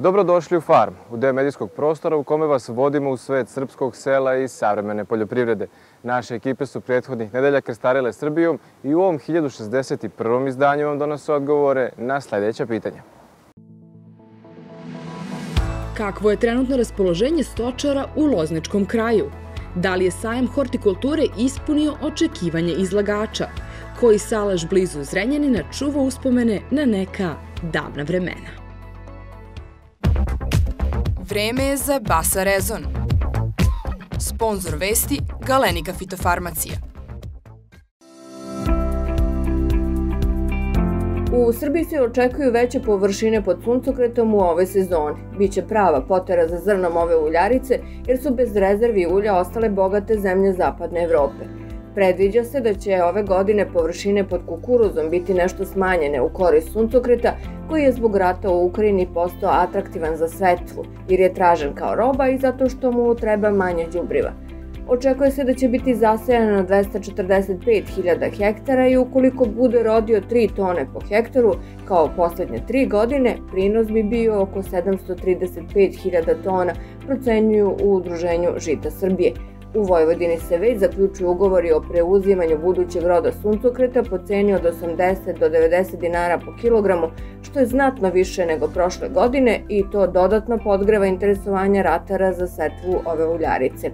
Dobrodošli u Farm, u deo medijskog prostora u kome vas vodimo u svet srpskog sela i savremene poljoprivrede. Naše ekipe su prethodnih nedelja krstarile Srbijom i u ovom 1061. izdanju vam donose odgovore na sledeća pitanja. Kakvo je trenutno raspoloženje stočara u Lozničkom kraju? Da li je sajam hortikulture ispunio očekivanje izlagača? Koji salaš blizu Zrenjanina čuva uspomene na neka davna vremena? Vreme je za Basar rezon. Sponzor vesti Galenika fitofarmacija. U Srbiji se očekuju veće površine pod suncokretom u ovoj sezoni. Biće prava potera za zrnom ove uljarice jer su bez rezervi ulja ostale bogate zemlje zapadne Evrope. Predviđa se da će ove godine površine pod kukuruzom biti nešto smanjene u korist suncokreta koji je zbog rata u Ukrajini postao atraktivan za setvu jer je tražen kao roba i zato što mu treba manje đubriva. Očekuje se da će biti zasejano na 245.000 hektara i ukoliko bude rodio 3 tone po hektaru, kao poslednje 3 godine, prinos bi bio oko 735.000 tona, procenjuju u Udruženju žita Srbije. U Vojvodini se već zaključuju ugovori o preuzimanju budućeg roda suncokreta po ceni od 80 do 90 dinara po kilogramu, što je znatno više nego prošle godine i to dodatno podgreva interesovanje ratara za setvu ove uljarice.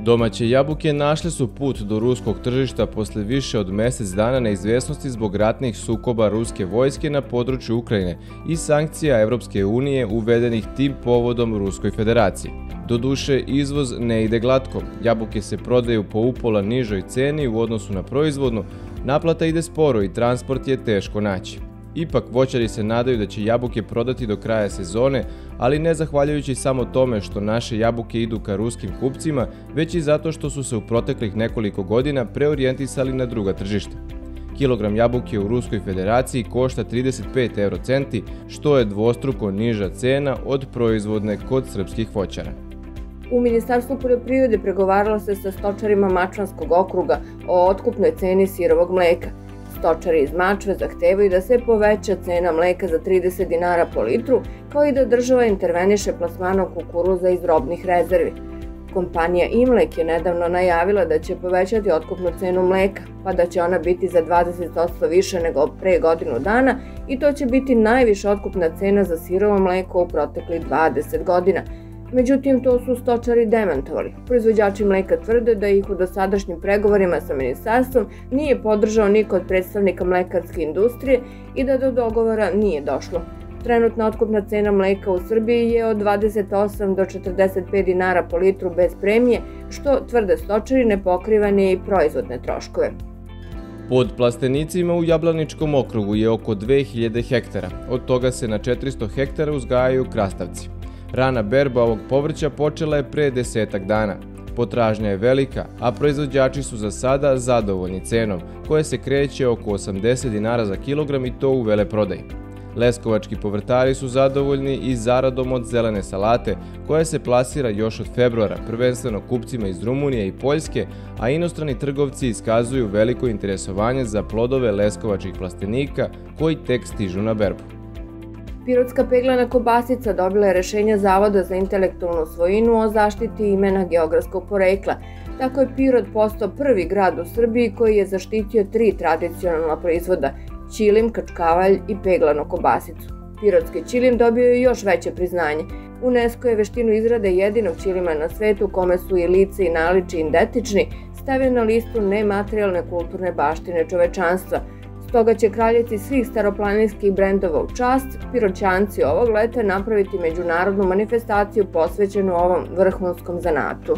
Domaće jabuke našle su put do ruskog tržišta posle više od mesec dana neizvjesnosti zbog ratnih sukoba ruske vojske na području Ukrajine i sankcija Evropske unije uvedenih tim povodom Ruskoj federaciji. Doduše, izvoz ne ide glatko, jabuke se prodaju po upola nižoj ceni u odnosu na proizvodnu, naplata ide sporo i transport je teško naći. Ipak, voćari se nadaju da će jabuke prodati do kraja sezone, ali ne zahvaljujući samo tome što naše jabuke idu ka ruskim kupcima, već i zato što su se u proteklih nekoliko godina preorijentisali na druga tržišta. Kilogram jabuke u Ruskoj federaciji košta 35 eurocenti, što je dvostruko niža cena od proizvodne kod srpskih voćara. U Ministarstvu poljoprivrede pregovaralo se sa stočarima Mačvanskog okruga o otkupnoj ceni sirovog mleka. Stočari iz Mačve zahtevaju da se poveća cena mleka za 30 dinara po litru, kao i da država interveniše plasmanom kukuruza iz robnih rezervi. Kompanija Imlek je nedavno najavila da će povećati otkupnu cenu mleka, pa da će ona biti za 20% više nego pre godinu dana i to će biti najviša otkupna cena za sirovo mleko u proteklih 20 godina. Međutim, to su stočari demantovali. Proizvođači mleka tvrde da ih u dosadašnjim pregovorima sa ministarstvom nije podržao niko od predstavnika mlekarske industrije i da do dogovora nije došlo. Trenutna otkupna cena mleka u Srbiji je od 28 do 45 dinara po litru bez premije, što tvrde stočari ne pokriva ni proizvodne troškove. Pod plastenicima u Jablaničkom okrugu je oko 2000 hektara, od toga se na 400 hektara uzgajaju krastavci. Rana berba ovog povrća počela je pre 10-ak dana. Potražnja je velika, a proizvođači su za sada zadovoljni cenom, koja se kreće oko 80 dinara za kilogram i to u veleprodaji. Leskovački povrtari su zadovoljni i zaradom od zelene salate, koja se plasira još od februara, prvenstveno kupcima iz Rumunije i Poljske, a inostrani trgovci iskazuju veliko interesovanje za plodove leskovačkih plastenika koji tek stižu na berbu. Pirotska peglana kobasica dobila je rešenja Zavoda za intelektualnu svojinu o zaštiti imena geografskog porekla. Tako je Pirot postao prvi grad u Srbiji koji je zaštitio 3 tradicionalna proizvoda – čilim, kačkavalj i peglanu kobasicu. Pirotski čilim dobio je još veće priznanje. UNESCO je veštinu izrade jedinog čilima na svetu kome su i lice i naličje identični stavio na listu nematerijalne kulturne baštine čovečanstva. Stoga će kraljici svih staroplaninskih brendova u čast, Piroćanci ovog leta napraviti međunarodnu manifestaciju posvećenu ovom vrhunskom zanatu.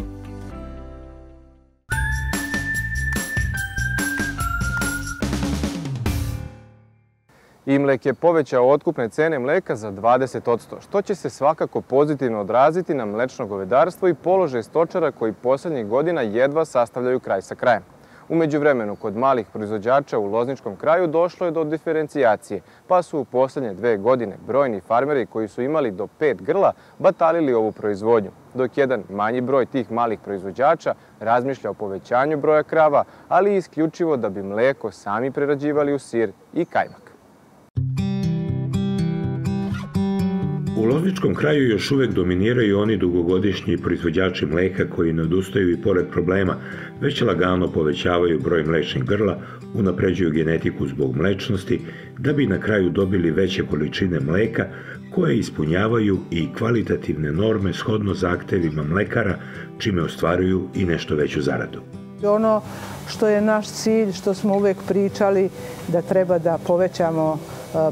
Imlek je povećao otkupne cene mleka za 20%, što će se svakako pozitivno odraziti na mlečno govedarstvo i položaj stočara koji poslednjih godina jedva sastavljaju kraj sa krajem. U međuvremenu, kod malih proizvođača u Lozničkom kraju došlo je do diferencijacije, pa su u poslednje 2 godine brojni farmeri koji su imali do 5 grla batalili ovu proizvodnju, dok jedan manji broj tih malih proizvođača razmišlja o povećanju broja krava, ali isključivo da bi mleko sami prerađivali u sir i kajmak. U Lozničkom kraju još uvek dominiraju oni dugogodišnji proizvođači mleka koji ne odustaju i pored problema, već lagano povećavaju broj mlečnih grla, unapređuju genetiku zbog mlečnosti, da bi na kraju dobili veće količine mleka koje ispunjavaju i kvalitativne norme shodno zahtevima mlekara, čime ostvaruju i nešto veću zaradu. Ono što je naš cilj, što smo uvek pričali, da treba da povećamo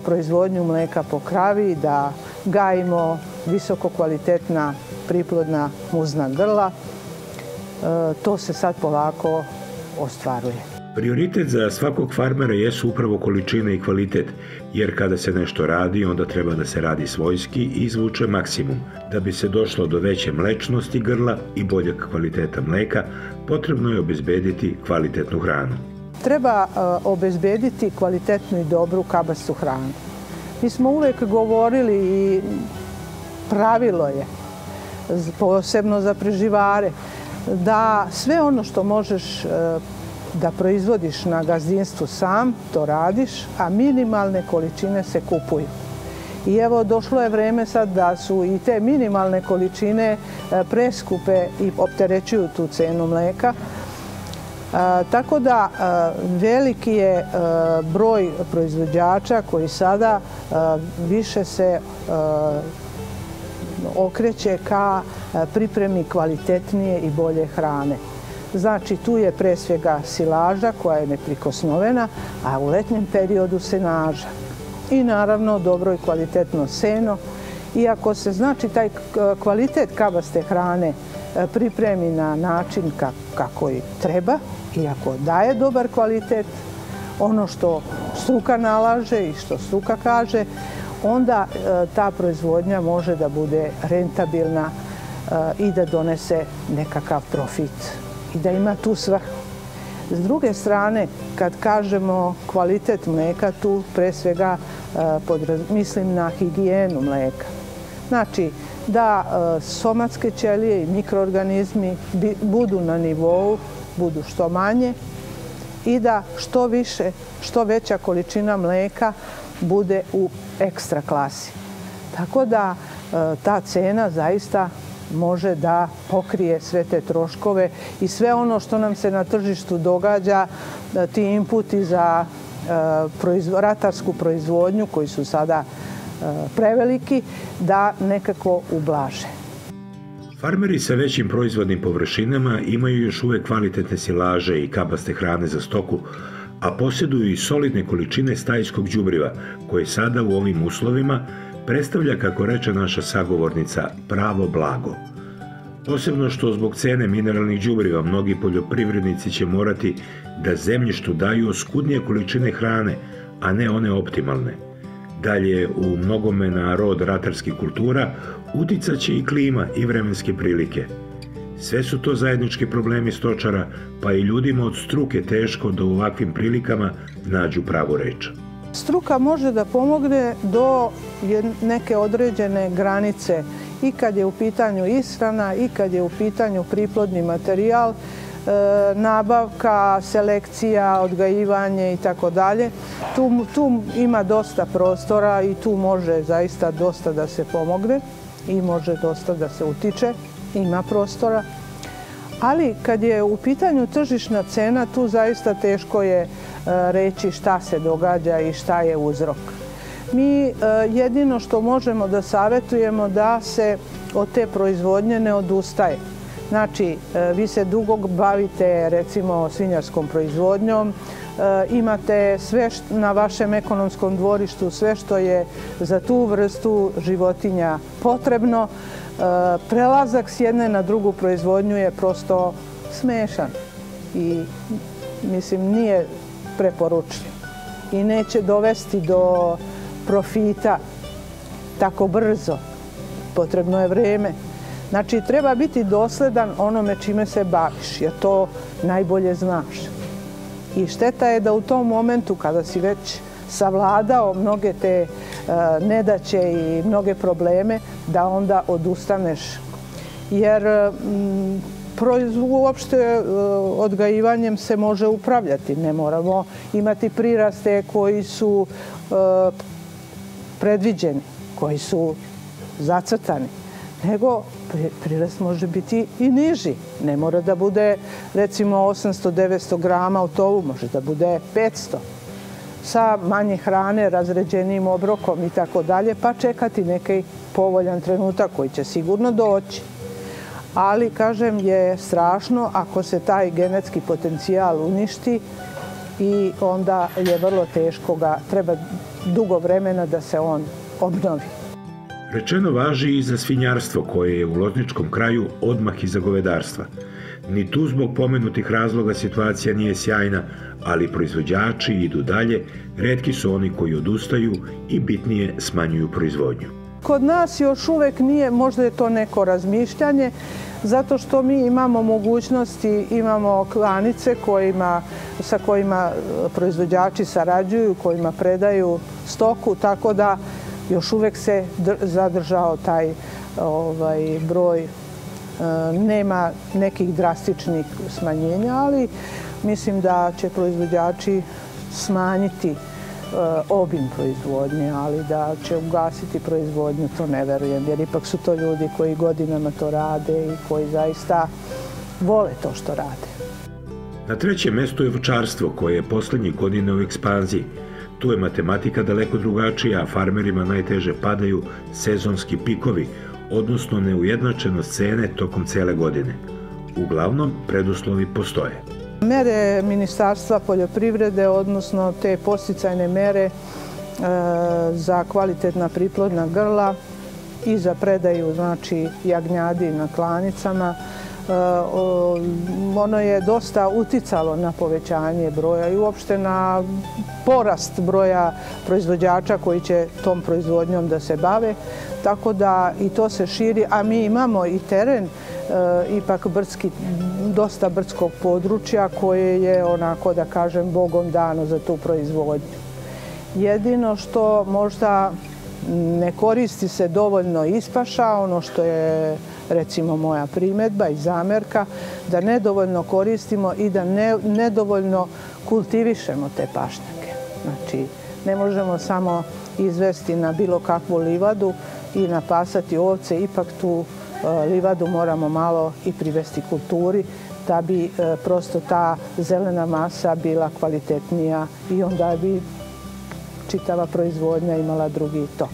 proizvodnju mleka po kravi, da gajimo visoko kvalitetna priplodna muzna grla. To se sad polako ostvaruje. Prioritet za svakog farmera jesu upravo količina i kvalitet, jer kada se nešto radi, onda treba da se radi svojski i izvuče maksimum. Da bi se došlo do veće mlečnosti grla i boljeg kvaliteta mleka, potrebno je obezbediti kvalitetnu hranu. Treba obezbediti kvalitetnu i dobru kabastu hranu. Mi smo uvek govorili i pravilo je, posebno za preživare, da sve ono što možeš da proizvodiš na gazdinstvu sam, to radiš, a minimalne količine se kupuju. I evo, došlo je vreme sad da su i te minimalne količine preskupe i opterećuju tu cenu mleka. Tako da veliki je broj proizvođača koji sada više se okreće ka pripremi kvalitetnije i bolje hrane. Znači, tu je pre svega silaža koja je neprikosnovena, a u letnjem periodu senaža. I naravno dobro i kvalitetno seno. Iako se znači taj kvalitet kabaste hrane pripremi na način kako i treba, iako daje dobar kvalitet, ono što struka nalaže i što struka kaže, onda ta proizvodnja može da bude rentabilna i da donese nekakav profit. I da ima tu svrhu. S druge strane, kad kažemo kvalitet mleka, tu pre svega mislim na higijenu mleka. Znači, da somatske ćelije i mikroorganizmi budu na nivou, budu što manje i da što veća količina mleka bude u ekstra klasi. Tako da ta cena zaista može da pokrije sve te troškove i sve ono što nam se na tržištu događa, ti inputi za ratarsku proizvodnju koji su sada preveliki, da nekako ublaže. Farmeri sa većim proizvodnim površinama imaju još uvek kvalitetne silaže i kabaste hrane za stoku, a posjeduju i solidne količine stajskog đubriva koje sada u ovim uslovima predstavlja, kako reče naša sagovornica, pravo blago. Posebno što zbog cene mineralnih đubriva mnogi poljoprivrednici će morati da zemljištu daju oskudnije količine hrane, a ne one optimalne. Dalje, u mnogome na rod ratarskih kultura uticaće i klima i vremenske prilike. Sve su to zajednički problemi stočara, pa i ljudima od struke teško da u ovakvim prilikama nađu pravu reč. Struka može da pomogne do neke određene granice i kad je u pitanju ishrana i kad je u pitanju priplodni materijal, nabavka, selekcija, odgajivanje i tako dalje. Tu ima dosta prostora i tu može zaista dosta da se pomogne i može dosta da se utiče, ima prostora. Ali kad je u pitanju tržišna cena, tu zaista teško je reći šta se događa i šta je uzrok. Mi jedino što možemo da savjetujemo da se od te proizvodnje ne odustaje. Znači, vi se dugo bavite recimo svinjarskom proizvodnjom, imate sve na vašem ekonomskom dvorištu, sve što je za tu vrstu životinja potrebno. Prelazak s jedne na drugu proizvodnju je prosto smešan i mislim nije preporučljiv i neće dovesti do profita tako brzo. Potrebno je vreme. Znači, treba biti dosledan onome čime se baviš, jer to najbolje znaš. I šteta je da u tom momentu, kada si već savladao mnoge te nedaće i mnoge probleme, da onda odustaneš. Jer uopšte odgajivanjem se može upravljati. Ne moramo imati priraste koji su predviđeni, koji su zacrtani, nego prirast može biti i niži. Ne mora da bude recimo 800-900 grama u tovu, može da bude 500. Sa manje hrane, razređenim obrokom i tako dalje, pa čekati neki povoljan trenutak koji će sigurno doći. Ali, kažem, je strašno ako se taj genetski potencijal uništi i onda je vrlo teško ga, treba dugo vremena da se on obnovi. Rečeno važi i za svinjarstvo koje je u Lozničkom kraju odmah iza govedarstva. Ni tu zbog pomenutih razloga situacija nije sjajna, ali proizvođači idu dalje, retki su oni koji odustaju i bitnije smanjuju proizvodnju. Kod nas još uvek nije, možda je to neko razmišljanje, zato što mi imamo mogućnosti, imamo klanice sa kojima proizvođači sarađuju, kojima predaju stoku, tako da još uvek se zadržao taj broj. Nema nekih drastičnih smanjenja, ali mislim da će proizvođači smanjiti obim proizvodnje, ali da će ugasiti proizvodnju, to ne verujem, jer ipak su to ljudi koji godinama to rade i koji zaista vole to što rade. Na trećem mestu je voćarstvo, koje je poslednjih godina u ekspanziji. Tu je matematika daleko drugačija, a farmerima najteže padaju sezonski pikovi, odnosno neujednačenost cene tokom cele godine. Uglavnom, preduslovi postoje. Mere Ministarstva poljoprivrede, odnosno te podsticajne mere za kvalitetna priplodna grla i za predaju jagnjadi na klanicama, ono je dosta uticalo na povećanje broja i uopšte na porast broja proizvođača koji će tom proizvodnjom da se bave, tako da i to se širi, a mi imamo i teren, ipak dosta brdskog područja koje je onako, da kažem, bogom dano za tu proizvodnju. Jedino što možda ne koristi se dovoljno ispaša, ono što je recimo moja primetba i zamerka, da nedovoljno koristimo i da nedovoljno kultivišemo te pašnjake. Znači, ne možemo samo izvesti na bilo kakvu livadu i napasati ovce, ipak tu livadu moramo malo i privesti kulturi da bi prosto ta zelena masa bila kvalitetnija i onda bi čitava proizvodnja imala drugi tok.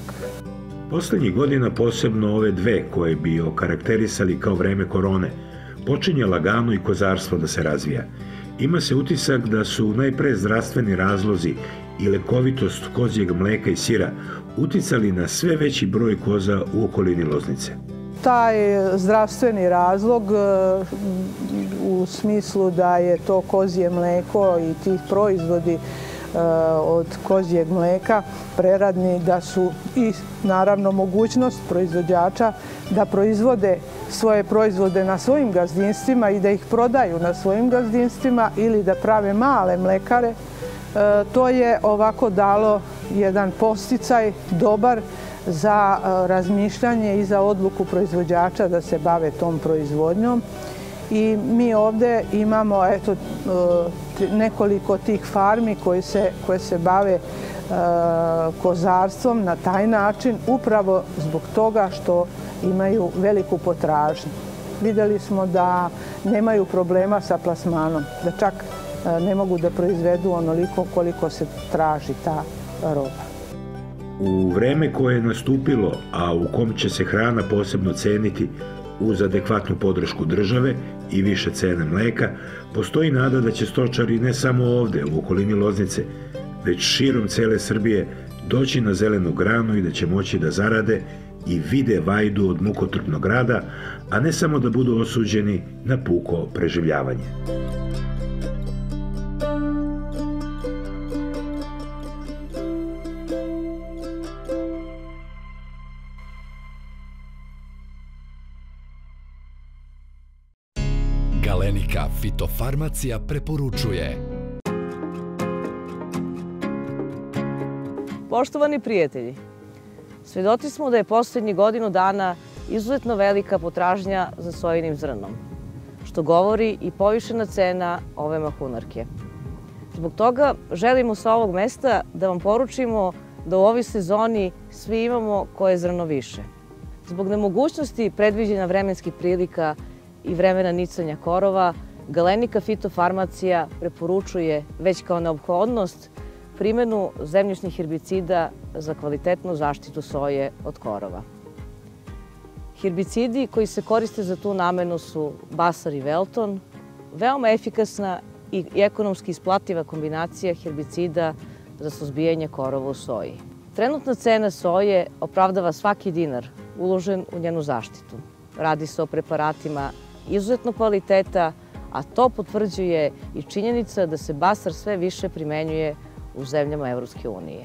Poslednjih godina, posebno ove dve koje bi okarakterisali kao vreme korone, počinje lagano i kozarstvo da se razvija. Ima se utisak da su najpre zdravstveni razlozi i lekovitost kozjeg mleka i sira uticali na sve veći broj koza u okolini Loznice. Taj zdravstveni razlog u smislu da je to kozje mleko i tih proizvodi od kozijeg mleka preradni, da su i naravno mogućnost proizvođača da proizvode svoje proizvode na svojim gazdinstvima i da ih prodaju na svojim gazdinstvima ili da prave male mlekare, to je ovako dalo jedan podsticaj dobar za razmišljanje i za odluku proizvođača da se bave tom proizvodnjom. I mi ovde imamo nekoliko tih farmi koje se bave kozarstvom na taj način, upravo zbog toga što imaju veliku potražnju. Videli smo da nemaju problema sa plasmanom, da čak ne mogu da proizvedu onoliko koliko se traži ta roba. U vreme koje je nastupilo, a u kom će se hrana posebno ceniti, uz adekvatnu podršku države i više cene mleka, postoji nada da će stočari ne samo ovde, u okolini Loznice, već širom cele Srbije doći na zelenu granu i da će moći da zarade i vide vajdu od mukotrpnog rada, a ne samo da budu osuđeni na puko preživljavanje. Galenika fitofarmacija preporučuje. Poštovani prijatelji, svedoci smo da je poslednjih godinu dana izuzetno velika potražnja za sojinim zrnom, što govori i povišena cena ove mahunarke. Zbog toga želimo sa ovog mesta da vam poručimo da u ovoj sezoni svi imamo koje zrno više. Zbog nemogućnosti predviđena vremenskih prilika i vremena nicanja korova, Galenika fitofarmacija preporučuje već kao neophodnost primjenu zemljišnih herbicida za kvalitetnu zaštitu soje od korova. Herbicidi koji se koriste za tu namenu su Basar i Velton, veoma efikasna i ekonomski isplativa kombinacija herbicida za suzbijanje korova u soji. Trenutna cena soje opravdava svaki dinar uložen u njenu zaštitu. Radi se o preparatima izuzetno kvaliteta, a to potvrđuje i činjenica da se basar sve više primenjuje u zemljama Evropske unije.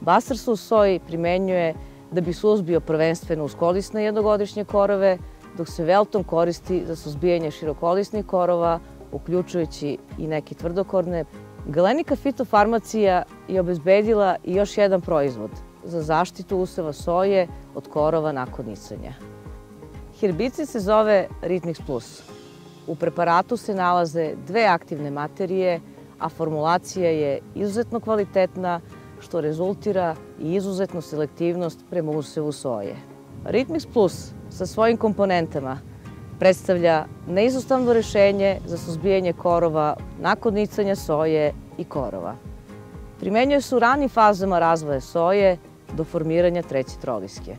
Basar se u soji primenjuje da bi suzbio prvenstveno uskolisne jednogodišnje korove, dok se Velton koristi za suzbijanje širokolisnih korova, uključujući i neke tvrdokorne. Galenika fitofarmacija je obezbedila i još jedan proizvod za zaštitu useva soje od korova nakon nicanja. Herbicid se zove Ritmix Plus. U preparatu se nalaze dve aktivne materije, a formulacija je izuzetno kvalitetna, što rezultira i izuzetnu selektivnost prema usevu soje. Ritmix Plus sa svojim komponentama predstavlja neizostavno rešenje za suzbijanje korova nakon nicanja soje i korova. Primenjuje se u ranim fazama razvoja soje do formiranja treće troliske.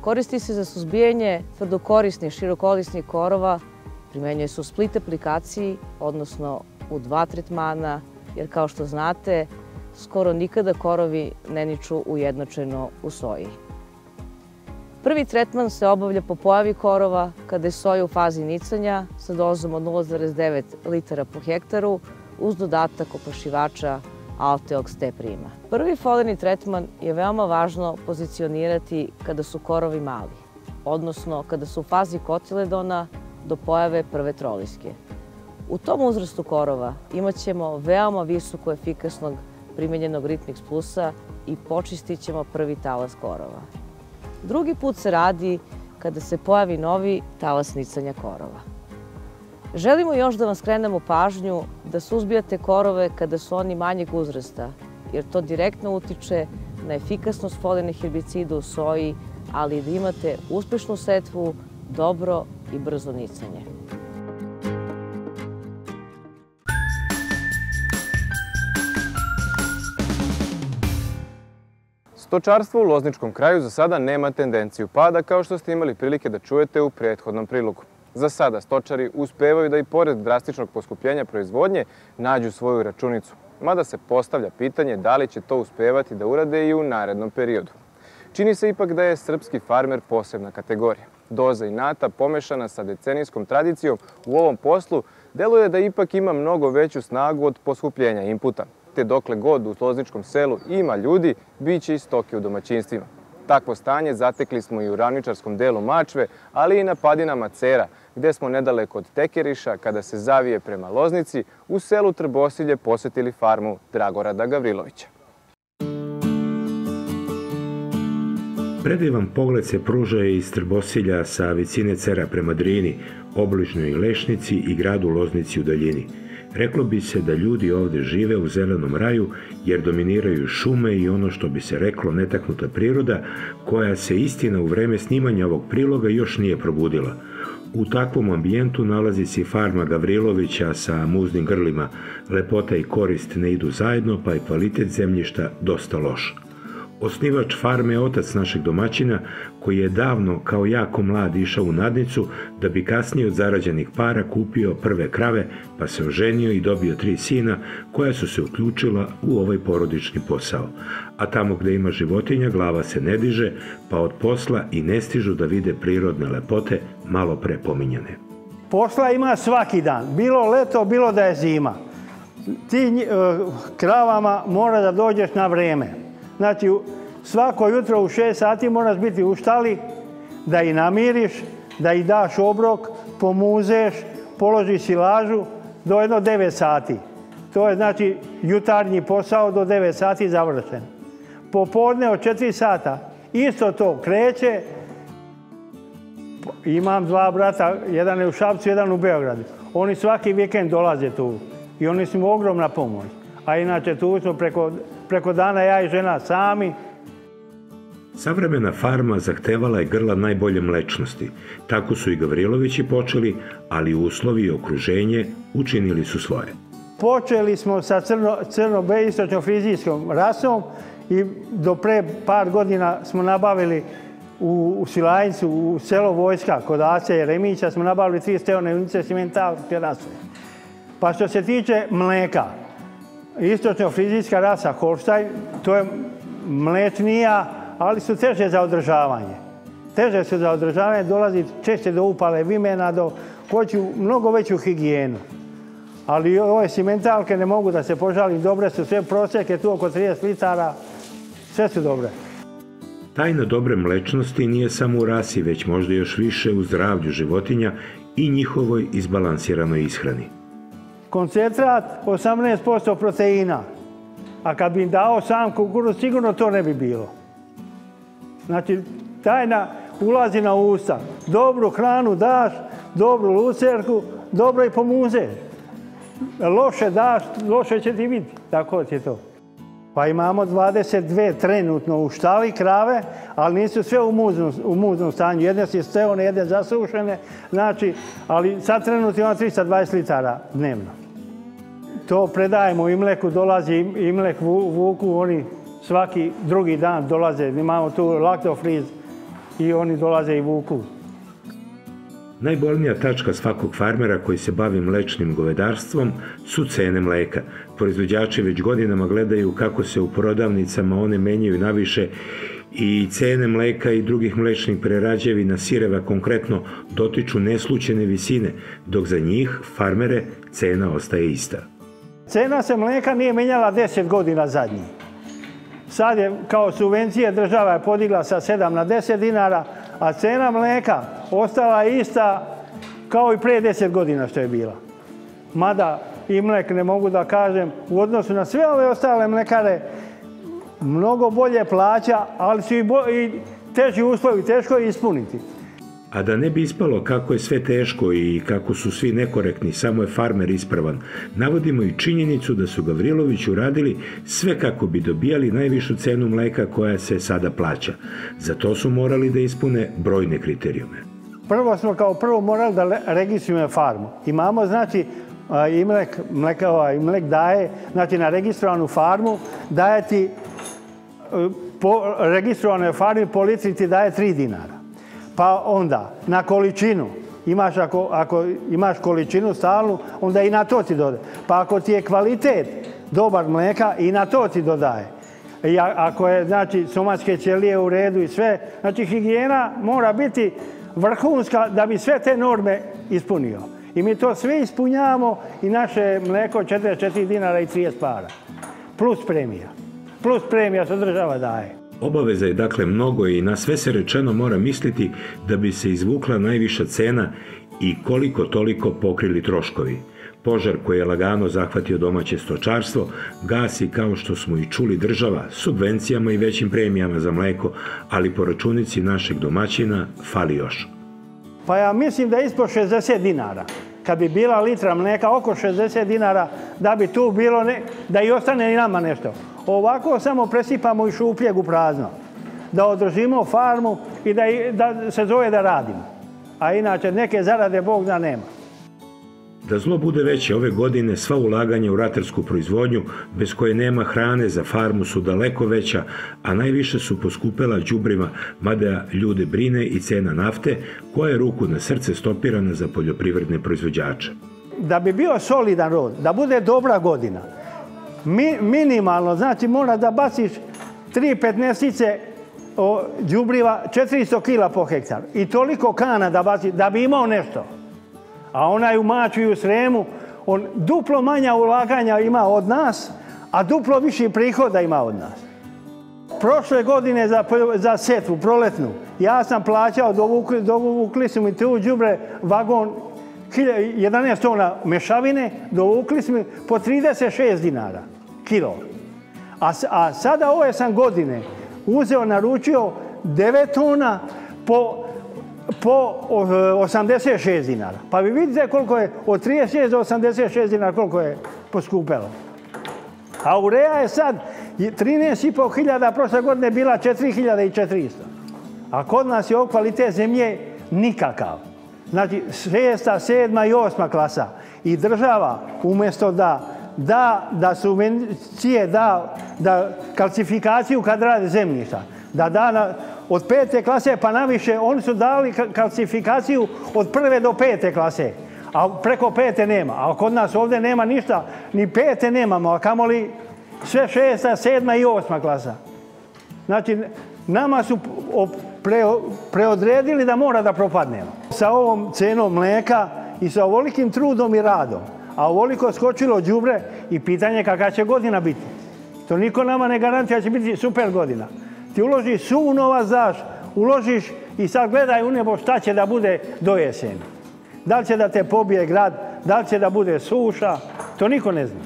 Koristi se za suzbijanje tvrdokorisnih širokolisnih korova, primenjuje se u split aplikaciji, odnosno u dva tretmana, jer kao što znate, skoro nikada korovi ne niču ujednačeno u soji. Prvi tretman se obavlja po pojavi korova kada je soja u fazi nicanja sa dozom od 0,9 litara po hektaru uz dodatak oprašivača Alteox T prima. Prvi folijarni tretman je veoma važno pozicionirati kada su korovi mali, odnosno kada su u fazi kotiledona do pojave prve troliske. U tom uzrastu korova imaćemo veoma visoko efikasnog primenjenog Ritmix Plusa i počistit ćemo prvi talas korova. Drugi put se radi kada se pojavi novi talas nicanja korova. Želimo još da vam skrenemo pažnju da suzbijate korove kada su oni manjeg uzrasta, jer to direktno utiče na efikasnost folijarnih herbicida u soji, ali i da imate uspešnu setvu, dobro i brzo nicanje. Stočarstvo u Lozničkom kraju za sada nema tendenciju pada, kao što ste imali prilike da čujete u prethodnom prilogu. Za sada stočari uspevaju da i pored drastičnog poskupljenja proizvodnje nađu svoju računicu, mada se postavlja pitanje da li će to uspevati da urade i u narednom periodu. Čini se ipak da je srpski farmer posebna kategorija. Doza inata pomešana sa decenijskom tradicijom u ovom poslu deluje da ipak ima mnogo veću snagu od poskupljenja inputa, te dokle god u Lozničkom selu ima ljudi, bit će i stoke u domaćinstvima. Takvo stanje zatekli smo i u ravničarskom delu Mačve, ali i na padinama Cera, gde smo nedaleko od Tekeriša, kada se zavije prema Loznici, u selu Trbosilje posetili farmu Dragorada Gavrilovića. Predivan pogled se pruža iz Trbosilja sa visine Cera prema Drini, obližnjoj Lešnici i gradu Loznici u daljini. Reklo bi se da ljudi ovde žive u zelenom raju jer dominiraju šume i ono što bi se reklo netaknuta priroda koja se istina u vreme snimanja ovog priloga još nije probudila. U takvom ambijentu nalazi se farma Gavrilovića sa muznim grlima. Lepota i korist ne idu zajedno pa je kvalitet zemljišta dosta loš. Osnivač farme je otac našeg domaćina koji je davno kao jako mlad išao u nadnicu da bi kasnije od zarađenih para kupio prve krave pa se oženio i dobio 3 sina koja su se uključila u ovaj porodični posao. A tamo gde ima životinja glava se ne diže pa od posla i ne stižu da vide prirodne lepote malo pre pominjane. Posla ima svaki dan, bilo leto, bilo da je zima. Ti kravama mora da dođeš na vreme. Znači, svako jutro u 6 sati moraš biti u štali da ih namiriš, da ih daš obrok, pomuzeš, položiš silažu do jedno 9 sati. To je znači jutarnji posao do 9 sati završen. Popodne od 4 sata isto to kreće. Imam 2 brata, jedan je u Šapcu, jedan u Beogradu. Oni svaki vikend dolaze tu i oni su mu ogromna pomoć. A inače tu smo preko dana ja i žena sami. Savremena farma zahtevala je grla najbolje mlečnosti, tako su i Gavrilovići počeli, ali uslovi i okruženje učinili su svoje. Počeli smo sa crno-belistočno-frizijskom rasom i do pre par godina smo nabavili u Svilajncu, u selo Vojska, kod Ace Jeremića, smo nabavili 3 steone unice simentalske rase. Pa što se tiče mleka, istočno-frizijska rasa Holštaj, to je mlečnija, ali su teže za održavanje. Teže su za održavanje, dolazi češće do upale vimena, do hoću mnogo veću higijenu. Ali ove simentalke ne mogu da se požalim, dobre su sve proseke, tu oko 30 litara, sve su dobre. Tajna dobre mlečnosti nije samo u rasi, već možda još više u zdravlju životinja i njihovoj izbalansiranoj ishrani. Koncentrat 18% proteina, a kad bi im dao sam kukuruz, sigurno to ne bi bilo. Znači, tajna ulazi na usta. Dobru hranu daš, dobru lucerku, dobro i pomuze. Loše daš, loše će ti biti. Tako će to. Pa imamo 22 trenutno u štali krave, ali nisu sve u muznom stanju. Jedne su steone, jedne zasušene. Znači, ali sad trenutno imamo 320 litara dnevno. To predajemo Imleku, dolazi Imlek, Vuku, oni svaki drugi dan dolaze. Imamo tu laktofriz i oni dolaze i vuku. Najbolnija tačka svakog farmera koji se bavi mlečnim govedarstvom su cene mleka. Proizvođači već godinama gledaju kako se u prodavnicama one menjaju naviše i cene mleka i drugih mlečnih prerađevina sireva konkretno dotiču neslućene visine, dok za njih, farmere, cena ostaje ista. Cena se mleka nije menjala 10 godina zadnjih. Sad je, kao subvencije, država je podigla sa 7 na 10 dinara, a cena mleka ostala je ista kao i pre 10 godina što je bila. Mada i mlek, ne mogu da kažem, u odnosu na sve ove ostale mlekare, mnogo bolje plaća, ali su i teži uslovi, teško je ispuniti. A da ne bi ispalo kako je sve teško i kako su svi nekorektni, samo je farmer ispravan, navodimo i činjenicu da su Gavrilovići uradili sve kako bi dobijali najvišu cenu mleka koja se sada plaća. Za to su morali da ispune brojne kriterijume. Prvo smo kao prvo morali da registrujemo farmu. Imamo, znači, Imlek daje, znači na registrovanu farmu daje ti, po registrovanoj farmi po litri ti daje 3 dinara. Pa onda, na količinu, ako imaš količinu stalnu, onda i na to ti dodaje. Pa ako ti je kvalitet dobar mleka, i na to ti dodaje. I ako je, znači, somatske ćelije u redu i sve, znači higijena mora biti vrhunska da bi sve te norme ispunio. I mi to sve ispunjavamo i naše mleko 44 dinara i 30 para. Plus premija. Plus premija što država daje. Obaveza je dakle mnogo i na sve se rečeno mora misliti da bi se izvukla najviša cena i koliko toliko pokrili troškovi. Požar koji je lagano zahvatio domaće stočarstvo gasi, kao što smo i čuli, država subvencijama i većim premijama za mleko, ali po računici našeg domaćina fali još. Pa ja mislim da ispod 60 dinara. Kad bi bila litra mleka oko 60 dinara, da bi tu bilo, da i ostane i nama nešto. Ovako samo presipamo iz šupljeg u prazno, da održimo farmu i da se zove da radimo. A inače neke zarade Bog zna nema. Da zlo bude veće, ove godine sva ulaganja u ratarsku proizvodnju, bez koje nema hrane za farmu, su daleko veća, a najviše su poskupela đubriva, mada ljude brine i cena nafte, koja je ruku na srce stopirana za poljoprivredne proizvođače. Da bi bio solidan rod, da bude dobra godina, minimalno, znači mora da baciš 3 petnaestice đubriva, 400 kila po hektaru i toliko kana da baciš da bi imao nešto. A onaj u Mačvi i u Sremu, on duplo manja ulaganja ima od nas, a duplo više prihoda ima od nas. Prošle godine za setvu, proletnu, ja sam plaćao, dovukli su mi tu đubre vagon 11 tona mešavine, dovukli su mi po 36 dinara kilo. A sada ove sam godine uzeo, naručio 9 tona po 86 dinara. Pa vi vidite koliko je, od 36 do 86 dinara koliko je poskupelo. A ureja je sad 13.500, prošle godine bila 4.400. A kod nas je ovo kvalitet zemlje nikakav. Znači, 6., 7. i 8. klasa. I država, umjesto da subvencije, da kalcifikaciju kad rade zemljišta, da da od 5. klase pa naviše, oni su dali kalcifikaciju od 1. do 5. klase. A preko 5. nema. A kod nas ovdje nema ništa, ni 5. nemamo, a kamoli sve 6., 7. i 8. klasa. Znači, nama su preodredili da mora da propadnemo. Sa ovom cenom mlijeka i sa ovolikim trudom i radom, a ovoliko skočilo đubre i pitanje kakva će godina biti. To niko nama ne garantira da će biti super godina. Ti uložiš suv novac, daš, uložiš i sad gledaj u nebo šta će da bude do jeseni. Da li će da te pobije grad, da li će da bude suša, to niko ne zna.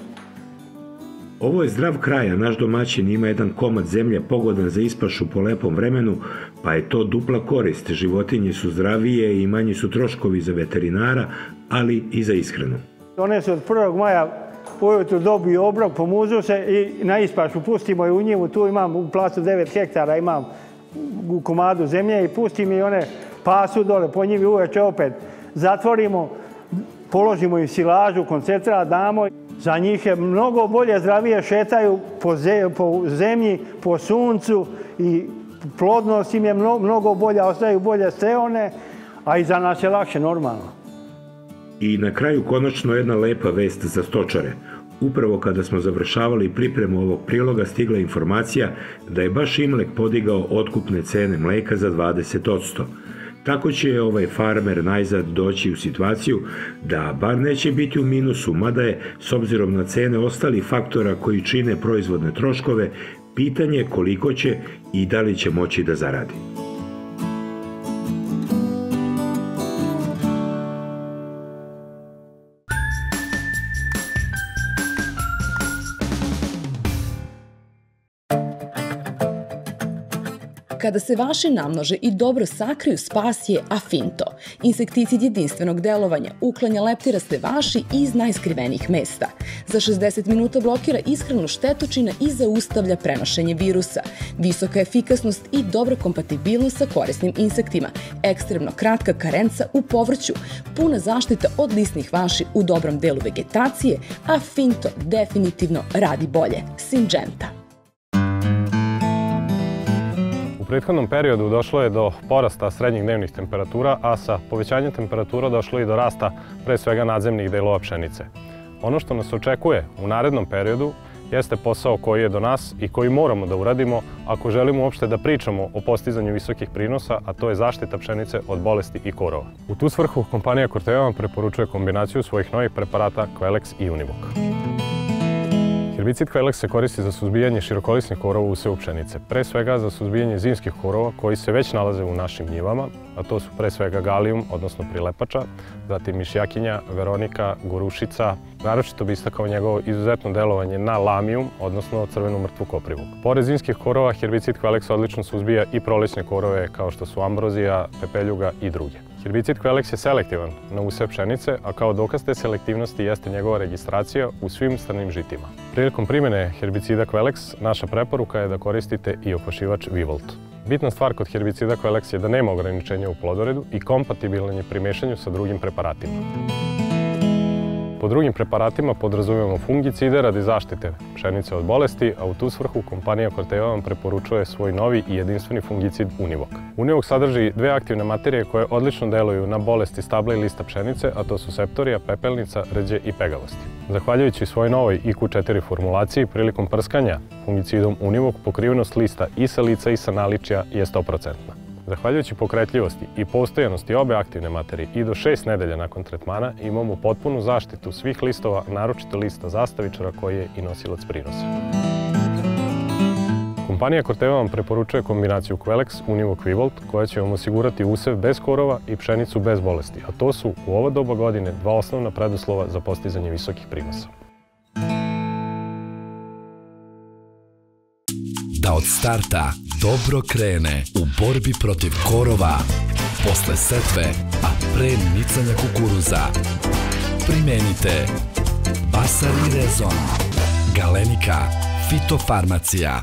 Ovo je zdrav kraj, a naš domaćin ima jedan komad zemlje pogodan za ispašu po lepom vremenu, pa je to dupla korist. Životinje su zdravije i manji su troškovi za veterinara, ali i za ishranu. One su od 1. maja ujutru dobiju obrok, pomuzu se i na ispašu. Pustimo je u njivu, tu imam u placu 9 hektara, imam u komadu zemlje i pustim i one pasu dole, po njivi uveče opet. Zatvorimo, položimo im silažu, koncentrat damo. Za njih je mnogo bolje, zdravije šetaju po zemlji, po suncu i plodnost im je mnogo bolja, ostaju bolje steone, a i za nas je lakše, normalno. I na kraju konačno jedna lepa vest za stočare. Upravo kada smo završavali pripremu ovog priloga stigla informacija da je baš Imlek podigao otkupne cene mleka za 20%. Tako će ovaj farmer najzad doći u situaciju da bar neće biti u minusu, mada je, s obzirom na cene ostalih faktora koji čine proizvodne troškove, pitanje koliko će i da li će moći da zaradi. Kada se vaše namnože i dobro sakriju, spas je Afinto, insekticid jedinstvenog delovanja, uklanja leptiraste vaši iz najskrivenih mesta. Za 60 minuta blokira ishranu štetočina i zaustavlja prenošenje virusa. Visoka efikasnost i dobra kompatibilnost sa korisnim insektima, ekstremno kratka karenca u povrću, puna zaštita od lisnih vaši u dobrom delu vegetacije, Afinto definitivno radi bolje. Syngenta. U prethodnom periodu došlo je do porasta srednjih dnevnih temperatura, a sa povećanjem temperatura došlo je i do rasta pre svega nadzemnih delova pšenice. Ono što nas očekuje u narednom periodu jeste posao koji je do nas i koji moramo da uradimo ako želimo uopšte da pričamo o postizanju visokih prinosa, a to je zaštita pšenice od bolesti i korova. U tu svrhu kompanija Corteva vam preporučuje kombinaciju svojih novih preparata Quelex i Univoq. Herbicid Quelex se koristi za suzbijanje širokolisnih korova u sevu pšenice, pre svega za suzbijanje zimskih korova koji se već nalaze u našim njivama, a to su pre svega galijum, odnosno prilepača, zatim mišjakinja, veronika, gorušica. Naročito bi istakao njegovo izuzetno delovanje na lamijum, odnosno crvenu mrtvu koprivu. Pored zimskih korova, herbicid Quelex odlično suzbija i prolećne korove kao što su ambrozija, pepeljuga i druge. Herbicid Quelex je selektivan na usev pšenice, a kao dokaz te selektivnosti jeste njegova registracija u svim stranim žitima. Prilikom primjene herbicida Quelex, naša preporuka je da koristite i okošivač Velton. Bitna stvar kod herbicida Quelex je da nema ograničenja u plodoredu i kompatibilan je pri mešanju sa drugim preparatima. Po drugim preparatima podrazumijemo fungicide radi zaštite pšenice od bolesti, a u tu svrhu kompanija Corteva vam preporučuje svoj novi i jedinstveni fungicid Univoq. Univoq sadrži dve aktivne materije koje odlično deluju na bolesti stabla i lista pšenice, a to su septorija, pepelnica, rđe i pegavosti. Zahvaljujući svojoj novoj IQ4 formulaciji, prilikom prskanja fungicidom Univoq pokrivenost lista i sa lica i sa naličja je 100%. Zahvaljujući pokretljivosti i postojanosti obe aktivne materije i do 6 nedelja nakon tretmana imamo potpunu zaštitu svih listova, naročito lista zastavičara koji je i nosilac prinosa. Kompanija Corteva vam preporučuje kombinaciju Quelex Univoq Velton koja će vam osigurati usev bez korova i pšenicu bez bolesti, a to su u ovo doba godine dva osnovna preduslova za postizanje visokih prinosa. Da od starta dobro krene u borbi protiv korova, posle setve, a pre nicanja kukuruza, primenite Basar i rezon, Galenika fitofarmacija.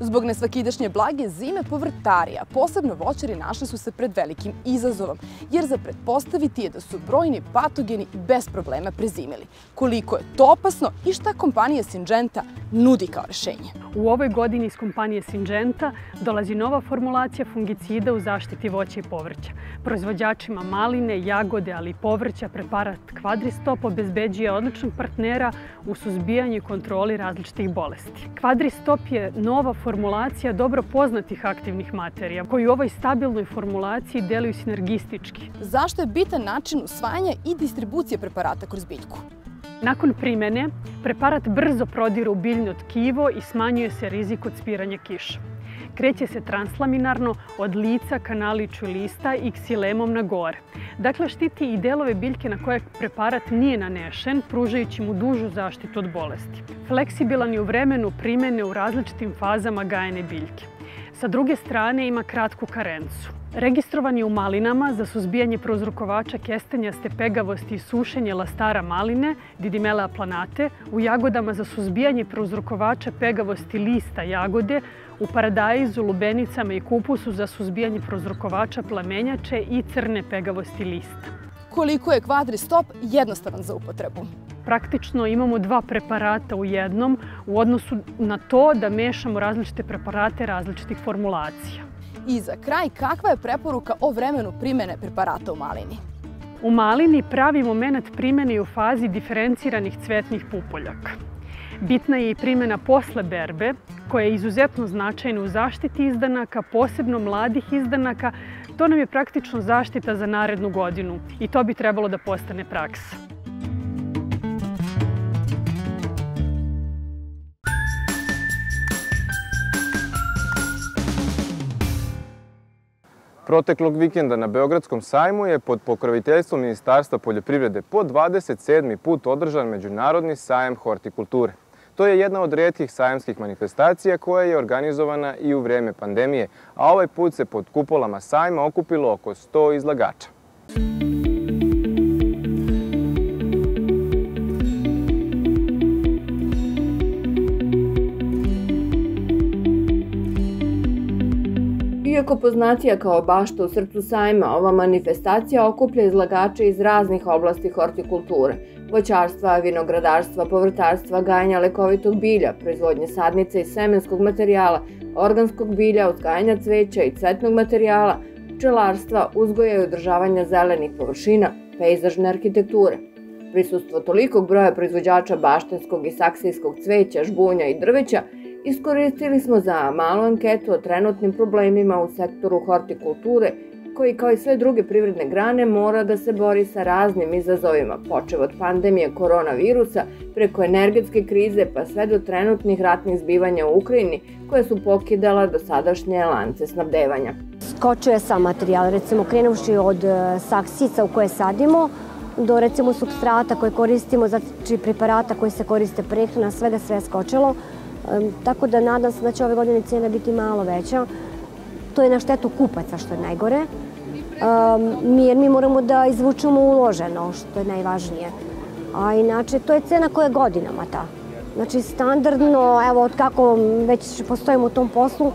Zbog nesvakidašnje blage zime povrtarija, posebno voćari, našli su se pred velikim izazovom, jer za pretpostaviti je da su brojni patogeni bez problema prezimili. Koliko je to opasno i šta kompanija Syngenta nudi kao rešenje? U ovoj godini iz kompanije Syngenta dolazi nova formulacija fungicida u zaštiti voća i povrća. Proizvođačima maline, jagode, ali i povrća preparat Quadristop obezbeđuje odličnog partnera u suzbijanju i kontroli različitih bolesti. Quadristop je nova formulacija dobro poznatih aktivnih materija, koji u ovoj stabilnoj formulaciji deluju sinergistički. Zašto je bitan način usvajanja i distribucije preparata kroz biljku? Nakon primene, preparat brzo prodire u biljno tkivo i smanjuje se rizik od spiranja kiša. Kreće se translaminarno od lica, kanaliću lista i ksilemom na gore. Dakle, štiti i delove biljke na koje preparat nije nanešen, pružajući mu dužu zaštitu od bolesti. Fleksibilan je u vremenu primene u različitim fazama gajene biljke. Sa druge strane ima kratku karencu. Registrovan je u malinama za suzbijanje prouzrokovača kestenjaste pegavosti i sušenje lastara maline, didimele aplanate, u jagodama za suzbijanje prouzrokovača pegavosti lista jagode, u paradajzu, lubenicama i kupusu za suzbijanje prouzrokovača plamenjače i crne pegavosti lista. Koliko je Quadristop jednostavan za upotrebu? Praktično imamo dva preparata u jednom u odnosu na to da mešamo različite preparate različitih formulacija. I za kraj, kakva je preporuka o vremenu primene preparata u malini? U malini pravi moment primene je u fazi diferenciranih cvetnih pupoljaka. Bitna je i primena posle berbe, koja je izuzetno značajna u zaštiti izdanaka, posebno mladih izdanaka. To nam je praktično zaštita za narednu godinu i to bi trebalo da postane praksa. Proteklog vikenda na Beogradskom sajmu je pod pokroviteljstvom Ministarstva poljoprivrede po 27. put održan Međunarodni sajam hortikulture. To je jedna od retkih sajamskih manifestacija koja je organizovana i u vreme pandemije, a ovaj put se pod kupolama sajma okupilo oko 100 izlagača. Iako poznatija kao bašta u srcu sajma, ova manifestacija okuplja izlagače iz raznih oblasti hortikulture, voćarstva, vinogradarstva, povrtarstva, gajanja lekovitog bilja, proizvodnje sadnica i semenskog materijala, organskog bilja, uzgajanja cveća i cvetnog materijala, pčelarstva, uzgoja i održavanja zelenih površina, pejzažne arhitekture. Prisustvo tolikog broja proizvođača baštenskog i saksijskog cveća, žbunja i drveća iskoristili smo za malu anketu o trenutnim problemima u sektoru hortikulture, koji kao i sve druge privredne grane mora da se bori sa raznim izazovima, počev od pandemije koronavirusa, preko energetske krize pa sve do trenutnih ratnih zbivanja u Ukrajini koje su pokidala dosadašnje lance snabdevanja. Skočio je sam materijal, recimo krenuši od saksica u koje sadimo, do recimo supstrata koje koristimo, znači preparata koji se koriste prehrana, svega sve je skočilo. Tako da nadam se da će ove godine cena biti malo veća. To je na štetu kupaca, što je najgore, jer mi moramo da izvučemo uloženo, što je najvažnije. A inače, to je cena koja je godinama ta. Znači, standardno, evo, od kako već postojimo u tom poslu,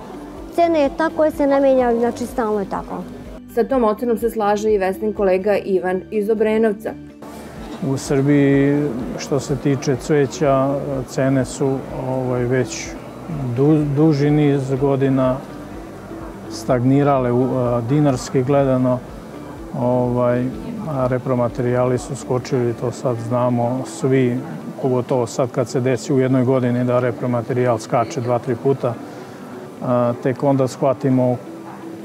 cena je ta koja se ne menja, znači, stalno je tako. Sa tom ocenom se slaže i Vesin kolega Ivan iz Obrenovca. U Srbiji, što se tiče cveća, cene su već duži niz godina stagnirale, dinarski gledano, a repromaterijali su skočili, to sad znamo svi, pogotovo sad kad se desi u jednoj godini da repromaterijal skače 2-3 puta, tek onda shvatimo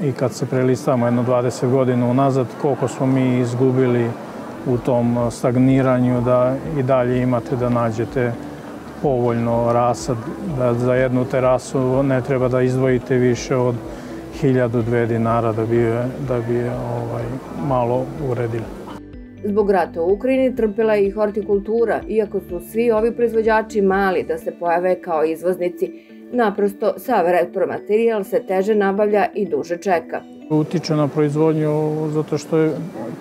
i kad se prelistamo jedno 20 godina unazad koliko smo mi izgubili u tom stagniranju, da i dalje imate da nađete povoljno rasad, da za jednu terasu ne treba da izdvojite više od 1000-2000 dinara da bi je malo uredila. Zbog rata u Ukrajini trpela je i hortikultura, iako su svi ovi proizvođači mali da se pojave kao izvoznici. Naprosto, sav repromaterijal se teže nabavlja i duže čeka. Utiče na proizvodnju zato što je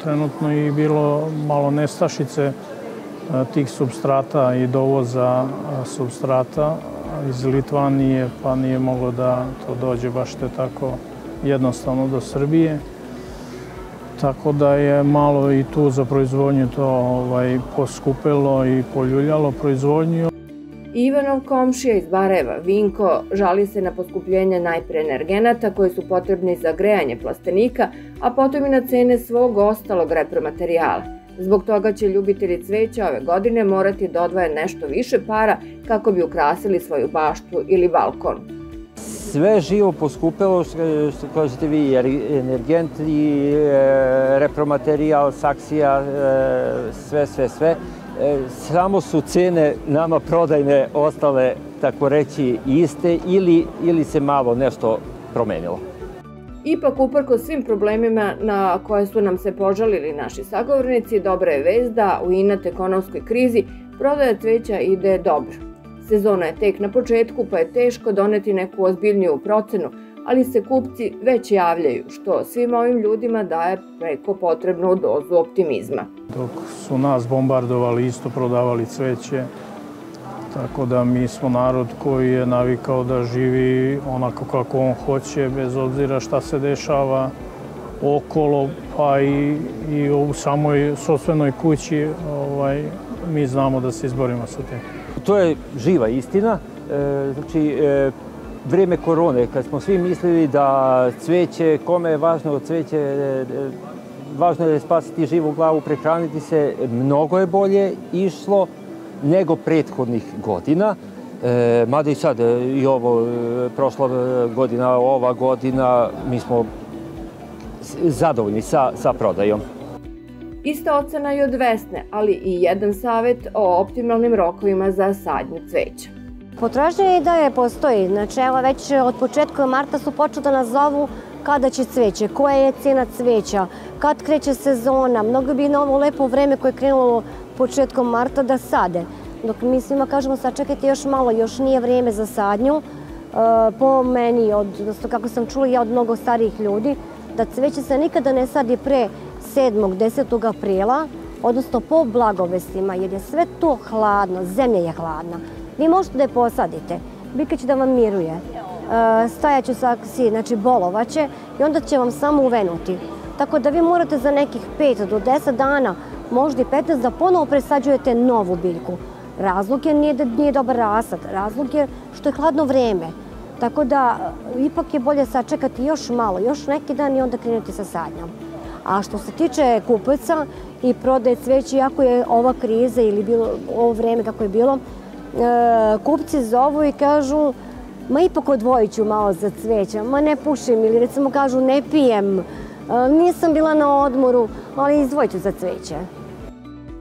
trenutno i bilo malo nestašice tih substrata i dovoza substrata iz Litvanije, pa nije moglo da to dođe baš te tako jednostavno do Srbije. Tako da je malo i tu za proizvodnju to poskupelo i poljuljalo proizvodnju. Ivanov komšija iz Barajeva, Vinko, žali se na poskupljenje najpre energenata koji su potrebni za grejanje plastenika, a potom i na cene svog ostalog repromaterijala. Zbog toga će ljubitelji cveća ove godine morati da odvoje nešto više para kako bi ukrasili svoju baštu ili balkon. Sve živo poskupilo, kažete vi, energent i repromaterijal, saksija, sve. Samo su cene nama prodajne ostale, tako reći, iste ili se malo nešto promenilo. Ipak, uprkos svim problemima na koje su nam se požalili naši sagovornici, dobra je vest da u inat ekonomskoj krizi prodaja cveća ide dobro. Sezona je tek na početku, pa je teško doneti neku ozbiljniju procenu, ali se kupci već javljaju, što svim ovim ljudima daje preko potrebnu dozu optimizma. Dok su nas bombardovali, isto prodavali cveće, tako da mi smo narod koji je navikao da živi onako kako on hoće, bez obzira šta se dešava okolo, pa i u samoj sopstvenoj kući, mi znamo da se izborimo sa tim. To je živa istina, znači vreme korone, kad smo svi mislili da cveće, kome je važno cveće, važno je spasiti živu glavu, prehraniti se, mnogo je bolje išlo nego prethodnih godina. Mada i sad, i ovo, prošla godina, ova godina, mi smo zadovoljni sa prodajom. Ista ocena i od Vesne, ali i jedan savet o optimalnim rokovima za sadnju cveća. Potražnja i dalje postoji, znači evo već od početka marta su počeli da nas zovu kada će cveće, koja je cena cveća, kad kreće sezona, mnogo bi na ovo lepo vreme koje je krenulo početkom marta da sade. Dok mi svima kažemo sačekajte još malo, još nije vreme za sadnju, po meni, odnosno kako sam čula ja od mnogo starijih ljudi, da cveće se nikada ne sadi pre 7. 10. aprila, odnosno po blagovestima, jer je sve to hladno, zemlja je hladna. Vi možete da je posadite, biljka će da vam miruje, stajaću saksi, znači bolovaće i onda će vam samo uvenuti. Tako da vi morate za nekih 5 do 10 dana, možda i 15, da ponovo presađujete novu biljku. Razlog je nije dobar rasad, razlog je što je hladno vreme. Tako da ipak je bolje sačekati još malo, još neki dan i onda krenuti sa sadnjom. A što se tiče kupaca i prodaje cveća, iako je ova kriza ili ovo vreme kako je bilo, kupci zovu i kažu ma ipak odvojit ću malo za cveća, ma ne pušim ili recimo kažu ne pijem, nisam bila na odmoru, ali izdvojit ću za cveće.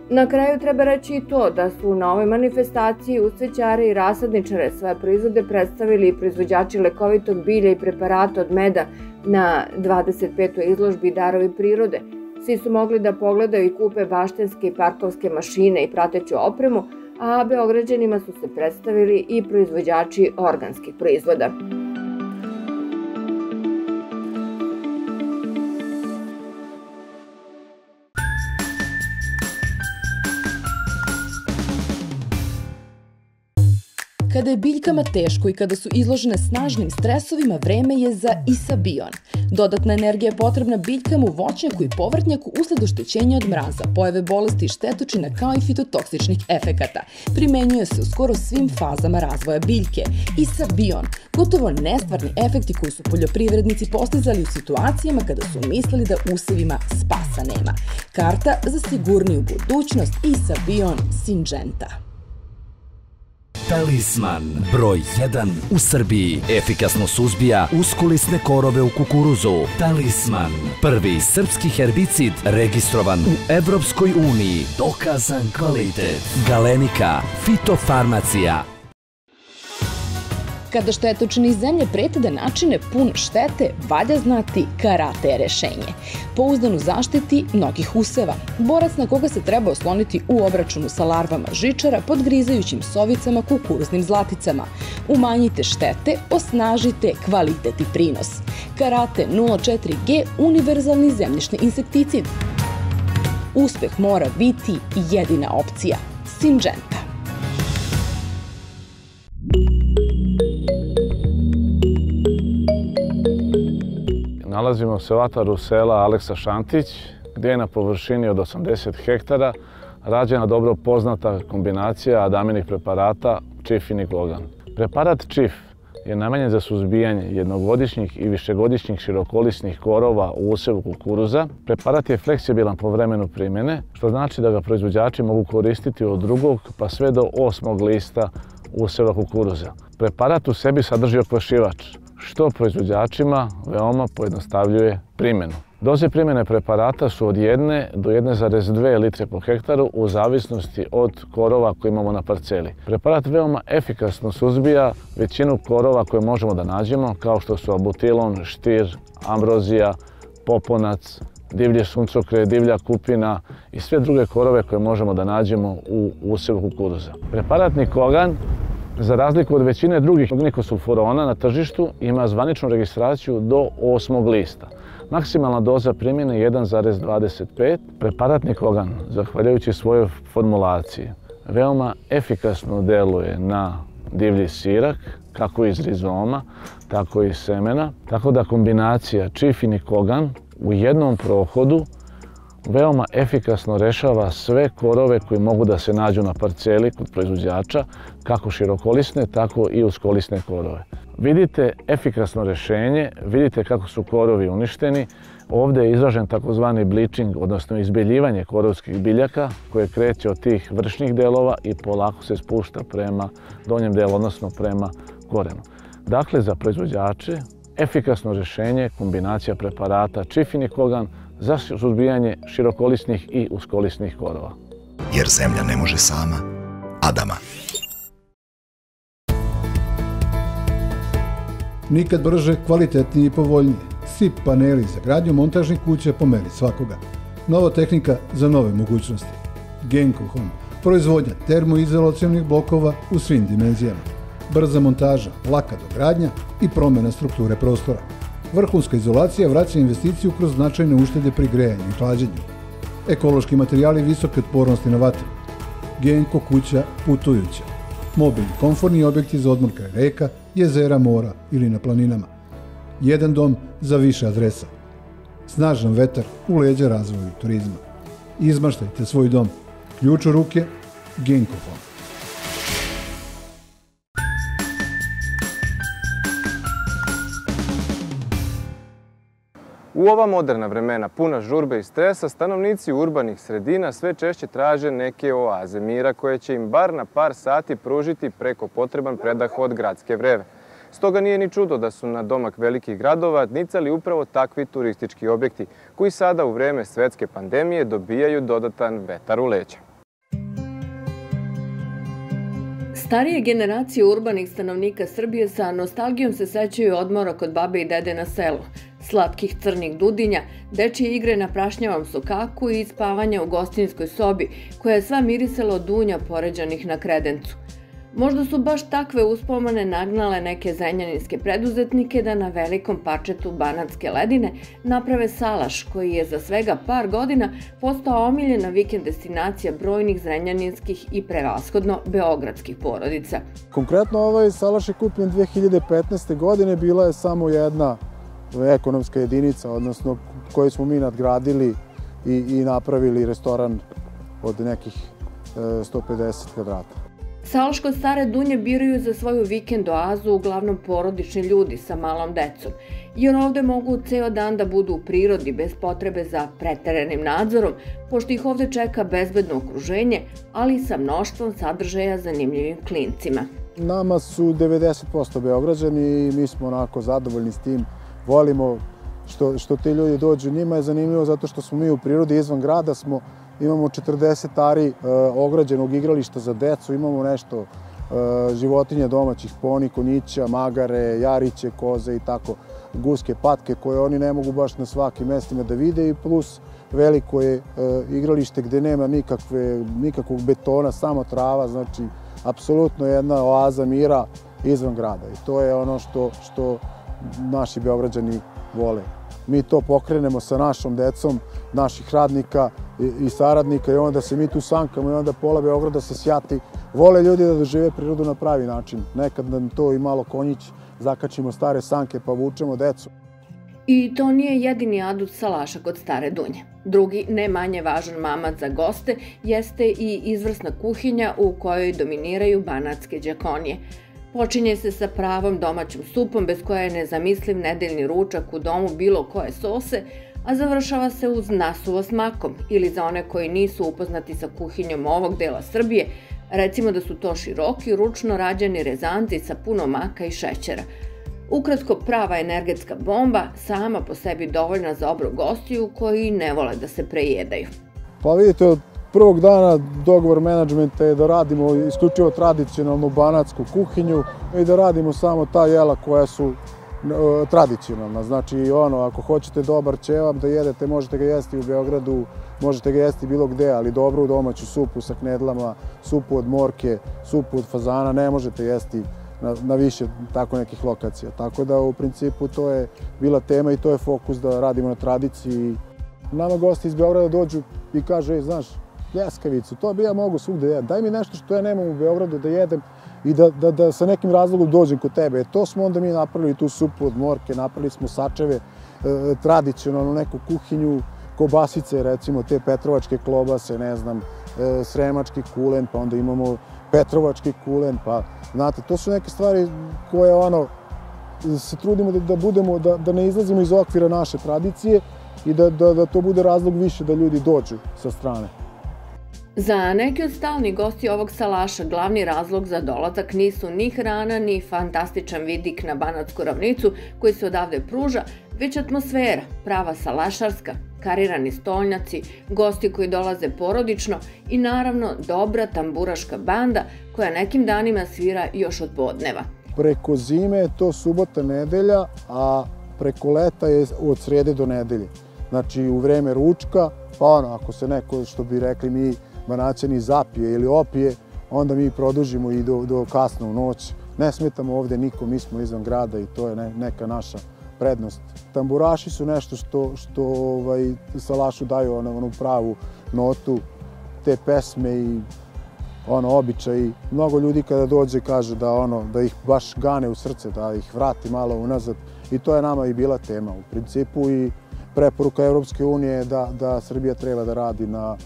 Na kraju treba reći i to da su na ovoj manifestaciji uz cvećare i rasadničare svoje proizvode predstavili i proizvođači lekovitog bilja i preparata od meda na 25. izložbi Darovi prirode. Svi su mogli da pogledaju i kupe baštenske i parkovske mašine i prateću opremu, a Beograđanima su se predstavili i proizvođači organskih proizvoda. Kada je biljkama teško i kada su izložene snažnim stresovima, vreme je za Isabion. Dodatna energija je potrebna biljkama u voćnjaku i povrtnjaku usled oštećenja od mraza, pojave bolesti i štetočina kao i fitotoksičnih efekata. Primenjuje se u skoro svim fazama razvoja biljke. Isabion, gotovo nestvarni efekti koji su poljoprivrednici postizali u situacijama kada su mislili da usevima spasa nema. Karta za sigurniju budućnost Isabion Syngenta. Talisman, broj 1 u Srbiji, efikasno suzbija uskolisne korove u kukuruzu. Talisman, prvi srpski herbicid registrovan u Evropskoj uniji. Dokazan kvalitet. Galenika fitofarmacija. Kada štetočine iz zemlje prete da načine pun štete, valja znati karate rešenje. Pouzdan u zaštiti mnogih useva. Borac na koga se treba osloniti u obračunu sa larvama žičara, podgrizajućim sovicama, kukuruznim zlaticama. Umanjite štete, osnažite kvalitet i prinos. Karate 04G, univerzalni zemljišni insekticid. Uspeh mora biti jedina opcija. Syngenta. Nalazimo se u ataru sela Aleksa Šantić, gdje je na površini od 80 hektara rađena dobro poznata kombinacija adaminih preparata Chief i Niklogan. Preparat Chief je namenjen za suzbijanje jednogodišnjih i višegodišnjih širokolisnih korova u usevu kukuruza. Preparat je fleksibilan po vremenu primjene, što znači da ga proizvođači mogu koristiti od 2. pa sve do 8. lista useva kukuruza. Preparat u sebi sadrži okvašivač, što proizvođačima veoma pojednostavljuje primjenu. Doze primjene preparata su od 1 do 1,2 litre po hektaru u zavisnosti od korova koje imamo na parceli. Preparat veoma efikasno suzbija većinu korova koje možemo da nađemo, kao što su abutilon, štir, ambrozija, poponac, divlje suncokre, divlja kupina i sve druge korove koje možemo da nađemo u usevu kukuruza. Preparat Niklogan, za razliku od većine drugih glikosulfurona na tržištu, ima zvaničnu registraciju do 8. lista. Maksimalna doza primjene je 1,25. Preparat Niklogan, zahvaljujući svojoj formulaciji, veoma efikasno deluje na divlji sirak, kako iz rizoma, tako i semena, tako da kombinacija Chief i Niklogan u jednom prohodu veoma efikasno rešava sve korove koji mogu da se nađu na parceli kod proizvođača, kako širokolisne, tako i uskolisne korove. Vidite efikasno rešenje, vidite kako su korovi uništeni. Ovdje je izražen takozvani bleaching, odnosno izbeljivanje korovskih biljaka koje kreće od tih vršnih delova i polako se spušta prema donjem delu, odnosno prema korenu. Dakle, za proizvođače efikasno rešenje kombinacija preparata Chief i Niklogan za suzbijanje širokolisnih i uskolisnih korova. Jer zemlja ne može sama, Adama. Nikad brže, kvalitetnije i povoljnije. Svi paneli za gradnju montažnih kuća po meri svakoga. Nova tehnika za nove mogućnosti. Genco Home. Proizvodnja termoizolacionih blokova u svim dimenzijama. Brza montaža, laka dogradnja i promjena strukture prostora. Vrhunska izolacija vraća investiciju kroz značajne uštede pri grejanju i hlađenju. Ekološki materijali visoke otpornosti na vatru. Genco kuća putujuća. Mobilni komforni objekti za odmor kraj reka, jezera, mora ili na planinama. Jedan dom za više adresa. Snažan vetar u leđa razvoju turizma. Izmaštajte svoj dom. Ključ u ruke, Genco Home. U ova moderna vremena puna žurbe i stresa, stanovnici urbanih sredina sve češće traže neke oaze mira koje će im bar na par sati pružiti preko potreban predah od gradske vreve. Stoga nije ni čudo da su na domak velikih gradova nicali upravo takvi turistički objekti koji sada u vreme svetske pandemije dobijaju dodatan vetar u leđa. Starije generacije urbanih stanovnika Srbije sa nostalgijom se sećaju odmora kod babe i dede na selu, slatkih crnih dudinja, dečije igre na prašnjavom sokaku i spavanja u gostinskoj sobi, koja je sva mirisala od dunja poređanih na kredencu. Možda su baš takve uspomene nagnale neke zrenjaninske preduzetnike da na velikom parčetu Banatske ledine naprave salaš, koji je za svega par godina postao omiljena vikend destinacija brojnih zrenjaninskih i prevashodno beogradskih porodica. Konkretno ovaj salaš je kupljen 2015. godine, bila je samo jedna ekonomska jedinica, odnosno koju smo mi nadgradili i napravili restoran od nekih 150 kvadrata. Salaš kod Stare Dunje biraju za svoju vikend oazu uglavnom porodični ljudi sa malom decom, jer ovde mogu ceo dan da budu u prirodi bez potrebe za preterenim nadzorom, pošto ih ovde čeka bezbedno okruženje, ali i sa mnoštvom sadržaja zanimljivim klincima. Nama su 90% Beograđani i mi smo onako zadovoljni s tim. Volimo što ti ljudi dođu, njima je zanimljivo zato što smo mi u prirodi, izvan grada smo. Imamo 40 ari ograđenog igrališta za decu, imamo nešto životinja domaćih, poni, konjića, magare, jariće, koze i tako, guske, patke koje oni ne mogu baš na svakim mestima da vide i plus veliko je igralište gde nema nikakvog betona, samo trava, znači apsolutno jedna oaza mira izvan grada i to je ono što naši Beograđani vole. Mi to pokrenemo sa našom decom, naših radnika, i saradnika, i onda se mi tu sankamo i onda pola Beograda se sjati. Vole ljudi da dožive prirodu na pravi način. Nekad nam to i malo konjić, zakačimo stare sanke pa vučemo decu. I to nije jedini adut salaša kod Stare Dunje. Drugi, ne manje važan mamac za goste, jeste i izvrsna kuhinja u kojoj dominiraju banatske đakonije. Počinje se sa pravom domaćom supom bez koje je nezamisliv nedeljni ručak u domu bilo koje sose, a završava se uz nasuvo s makom, ili za one koji nisu upoznati sa kuhinjom ovog dela Srbije, recimo da su to široki, ručno rađeni rezanci sa puno maka i šećera. Ukratko, prava energetska bomba, sama po sebi dovoljna za obrok gostiju koji ne vole da se prejedaju. Pa vidite, od prvog dana dogovor menadžmenta je da radimo isključivo tradicionalnu banatsku kuhinju i da radimo samo ta jela koja su tradicionalna. Znači, ako hoćete dobar ćevap da jedete, možete ga jesti u Beogradu, možete ga jesti bilo gde, ali dobru domaću supu sa knedlama, supu od morke, supu od fazana ne možete jesti na više tako nekih lokacija. Tako da u principu to je bila tema i to je fokus da radimo na tradiciji. Nama gosti iz Beograda dođu i kažu, znaš, pljeskavicu, to bi ja mogu svugde jedem, daj mi nešto što ja nemam u Beogradu da jedem i da sa nekim razlogom dođem kod tebe. To smo onda mi napravili tu supu od morke, napravili smo sačeve, tradicionalnu neku kuhinju, kobasice recimo, te petrovačke klobase, ne znam, sremački kulen, pa onda imamo petrovački kulen, pa znate, to su neke stvari koje se trudimo da budemo, da ne izlazimo iz okvira naše tradicije i da to bude razlog više da ljudi dođu sa strane. Za neki od stalnih gosti ovog salaša glavni razlog za dolazak nisu ni hrana, ni fantastičan vidik na banatsku ravnicu koji se odavde pruža, već atmosfera, prava salašarska, karirani stolnjaci, gosti koji dolaze porodično i naravno dobra tamburaška banda koja nekim danima svira još od podneva. Preko zime je to subota, nedelja, a preko leta je od srede do nedelje. Znači u vreme ručka, pa ako se neko, što bi rekli mi, banaćani zapije ili opije, onda mi produžimo i do kasno u noć. Ne smetamo ovde niko, mi smo izvan grada i to je neka naša prednost. Tamburaši su nešto što salašu daju onu pravu notu, te pesme i običaji. Mnogo ljudi kada dođe kaže da ih baš gane u srce, da ih vrati malo unazad i to je nama i bila tema u principu i preporuka Evropske unije je da Srbija treba da radi na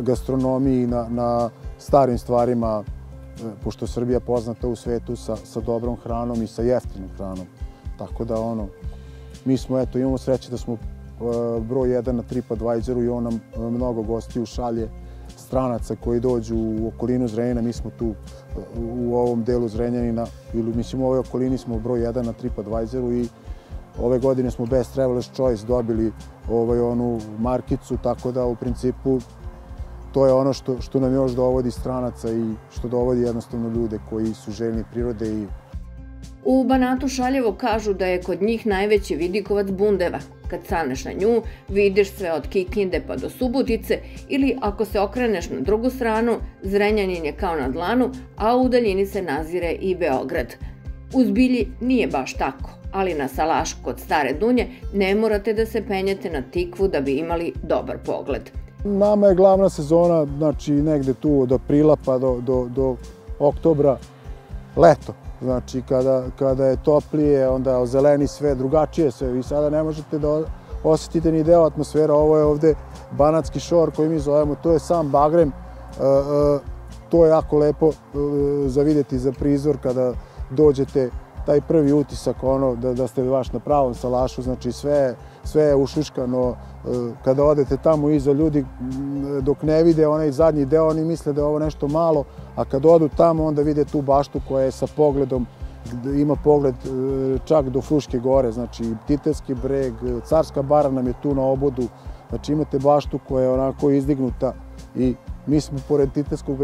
gastronomiji, na starim stvarima, pošto je Srbija poznata u svetu sa dobrom hranom i sa jeftinom hranom. Tako da mi smo, imamo sreće da smo broj 1 na TripAdvisoru i on nam mnogo gostiju šalje stranaca koji dođu u okolinu Zrenjanina. Mi smo tu u ovom delu Zrenjanina, ili mislim u ovoj okolini smo broj 1 na TripAdvisoru i ove godine smo Best Travelers Choice dobili onu markicu, tako da u principu to je ono što nam još dovodi stranaca i što dovodi jednostavno ljude koji su željni prirode i... U Banatu šaljevo kažu da je kod njih najveći vidikovac bundeva. Kad staneš na nju, vidiš sve od Kikinde pa do Subotice ili ako se okreneš na drugu stranu, Zrenjanin je kao na dlanu, a u daljini se nazire i Beograd. U zbilji nije baš tako, ali na salašu kod Stare Dunje ne morate da se penjete na tikvu da bi imali dobar pogled. Nama je glavna sezona, znači negde tu od aprila pa do oktobra, leto. Znači kada je toplije, onda ozeleni sve, drugačije sve. Vi sada ne možete da osetite ni deo atmosfera, ovo je ovde banatski šor koji mi zovemo, to je sam bagrem. To je jako lepo za vidjeti za prizor kada dođete, taj prvi utisak da ste baš na pravom salašu, znači sve je ušuškano. Kada odete tamo iza ljudi, dok ne vide onaj zadnji deo, oni misle da je ovo nešto malo, a kada odu tamo onda vide tu baštu koja je sa pogledom, ima pogled čak do Fruške gore, znači Titelski breg, Carska bara nam je tu na obodu, znači imate baštu koja je onako izdignuta i mi smo pored Titelskog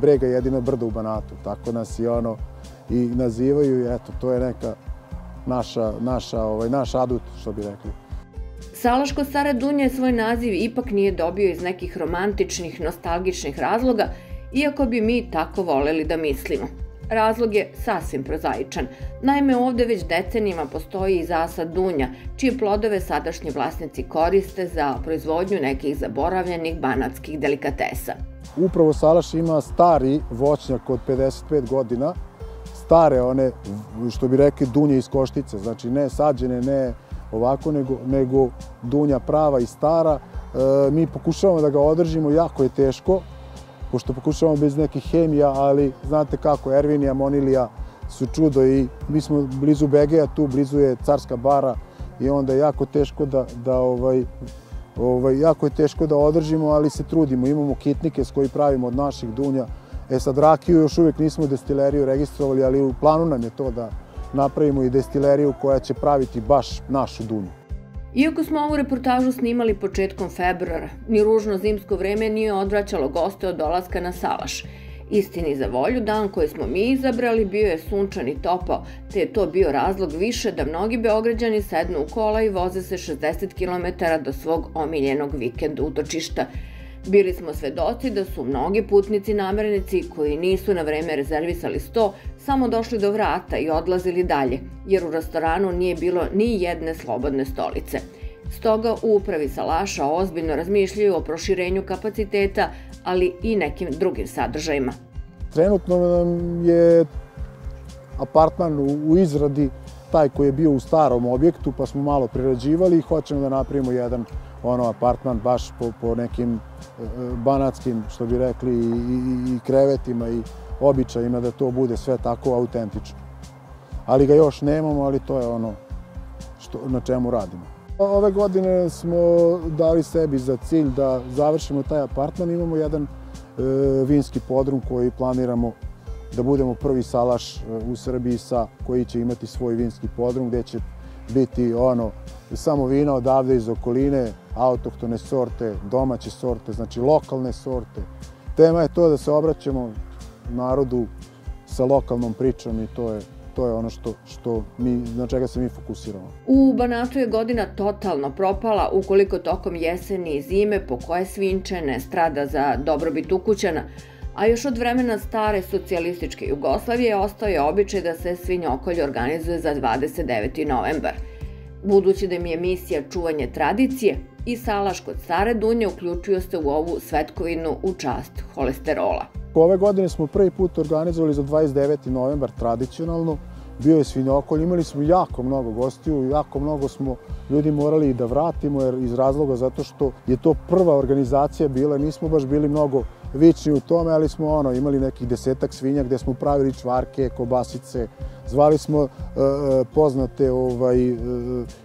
brega jedino brdo u Banatu, tako nas i nazivaju i eto, to je neka naš adut, što bi rekli. Salaš kod Stare Dunje svoj naziv ipak nije dobio iz nekih romantičnih, nostalgičnih razloga, iako bi mi tako voleli da mislimo. Razlog je sasvim prozaičan. Naime, ovde već decenijima postoji i zasad dunja, čije plodove sadašnji vlasnici koriste za proizvodnju nekih zaboravljenih banatskih delikatesa. Upravo salaš ima stari voćnjak od 55 godina, stare one, što bi rekli, dunje iz koštice, znači ne sađene, ne ovako, nego dunja prava i stara. Mi pokušavamo da ga održimo, jako je teško, pošto pokušavamo bez nekih hemija, ali znate kako, Ervin i amonilija su čudo i mi smo blizu Begeja, tu blizu je Carska bara i onda je jako teško da održimo, ali se trudimo. Imamo kitnike s koji pravimo od naših dunja. E sad, rakiju još uvijek nismo destileriju registrovali, ali u planu nam je to da napravimo i destileriju koja će praviti baš našu dunju. Iako smo ovu reportažu snimali početkom februara, ni ružno zimsko vreme nije odvraćalo goste od dolaska na salaš. Istini za volju, dan koji smo mi izabrali bio je sunčan i topao, te je to bio razlog više da mnogi Beograđani sednu u kola i voze se 60 km do svog omiljenog vikend utočišta. Bili smo svedoci da su mnogi putnici namernici koji nisu na vreme rezervisali sto samo došli do vrata i odlazili dalje, jer u restoranu nije bilo ni jedne slobodne stolice. Stoga u upravi salaša ozbiljno razmišljaju o proširenju kapaciteta, ali i nekim drugim sadržajima. Trenutno nam je apartman u izradi taj koji je bio u starom objektu, pa smo malo prerađivali i hoćemo da napravimo jedan apartman baš po nekim banatskim, što bi rekli, i krevetima i običajima, da to bude sve tako autentično. Ali ga još nemamo, ali to je ono na čemu radimo. Ove godine smo dali sebi za cilj da završimo taj apartman. Imamo jedan vinski podrum koji planiramo da budemo prvi salaš u Srbiji koji će imati svoj vinski podrum, gde će biti samo vina odavde iz okoline, autohtone sorte, domaće sorte, znači lokalne sorte. Tema je to da se obraćamo narodu sa lokalnom pričom i to je ono na čega se mi fokusiramo. U Banatu je godina totalno propala ukoliko tokom jeseni i zime po koje svinče ne strada za dobrobit ukućana, a još od vremena stare socijalističke Jugoslavije ostao je običaj da se svinjokolj organizuje za 29. novembar. Budući da im je misija čuvanje tradicije, i salaš kod Stare Dunje uključio se u ovu svetkovinu u čast holesterola. Ove godine smo prvi put organizovali za 29. novembar tradicionalno. Bio je svinjokolj, imali smo jako mnogo gostiju, jako mnogo smo ljudi morali i da vratimo, jer iz razloga zato što je to prva organizacija bila, nismo baš bili mnogo vični u tome, ali smo imali nekih 10-ak svinja gde smo pravili čvarke, kobasice, zvali smo poznate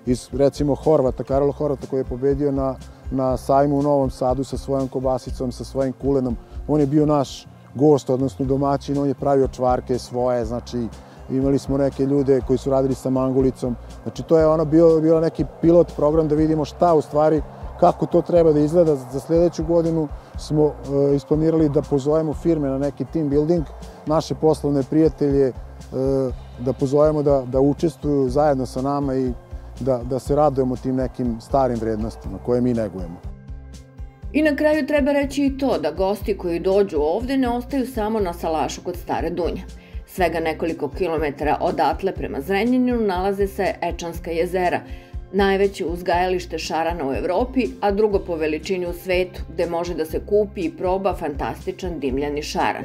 iz recimo Horvata, Karol Horvata koji je pobedio na sajmu u Novom Sadu sa svojom kobasicom, sa svojim kulenom. On je bio naš gost, odnosno domaćin, on je pravio čvarke svoje, znači imali smo neke ljude koji su radili sa mangulicom. Znači to je bio neki pilot program da vidimo šta u stvari, kako to treba da izgleda. Za sljedeću godinu smo isplanirali da pozovemo firme na neki team building, naše poslovne prijatelje, da pozovemo da učestvuju zajedno sa nama i da se radujemo tim nekim starim vrednostima koje mi negujemo. I na kraju treba reći i to da gosti koji dođu ovde ne ostaju samo na salašu kod Stare Dunje. Svega nekoliko kilometara odatle prema Zrenjaninu nalaze se Ečanska jezera, najveće uzgajalište šarana u Evropi, a drugo po veličini u svetu, gde može da se kupi i proba fantastičan dimljani šaran.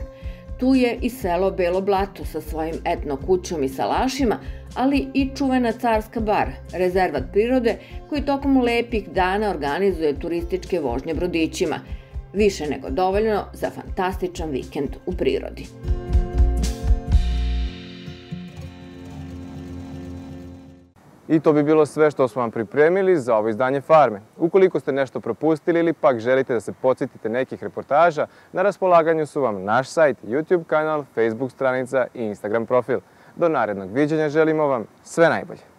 Tu je i selo Belo Blato sa svojim etno kućom i salašima, ali i čuvena Carska bara, rezervat prirode koji tokom lepih dana organizuje turističke vožnje brodićima. Više nego dovoljno za fantastičan vikend u prirodi. I to bi bilo sve što smo vam pripremili za ovo izdanje Farme. Ukoliko ste nešto propustili ili pak želite da se podsjetite nekih reportaža, na raspolaganju su vam naš sajt, YouTube kanal, Facebook stranica i Instagram profil. Do narednog viđenja želimo vam sve najbolje.